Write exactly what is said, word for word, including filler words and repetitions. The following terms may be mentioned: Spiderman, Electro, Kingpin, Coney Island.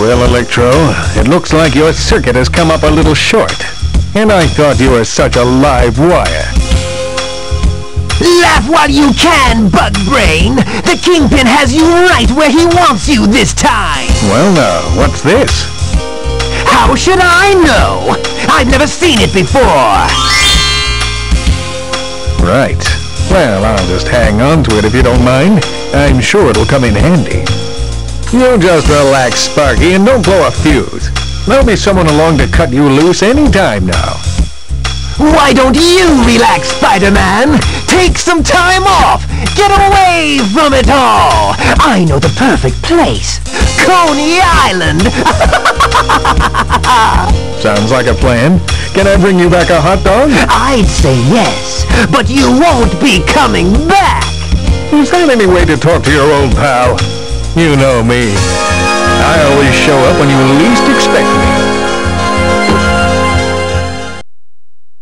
Well, Electro, it looks like your circuit has come up a little short. And I thought you were such a live wire. Laugh while you can, bug brain! The Kingpin has you right where he wants you this time! Well now, what's this? How should I know? I've never seen it before! Right. Well, I'll just hang on to it if you don't mind. I'm sure it'll come in handy. You just relax, Sparky, and don't blow a fuse. There'll be someone along to cut you loose any time now. Why don't you relax, Spiderman? Take some time off! Get away from it all! I know the perfect place! Coney Island! Sounds like a plan. Can I bring you back a hot dog? I'd say yes, but you won't be coming back! Is that any way to talk to your old pal? You know me. I always show up when you least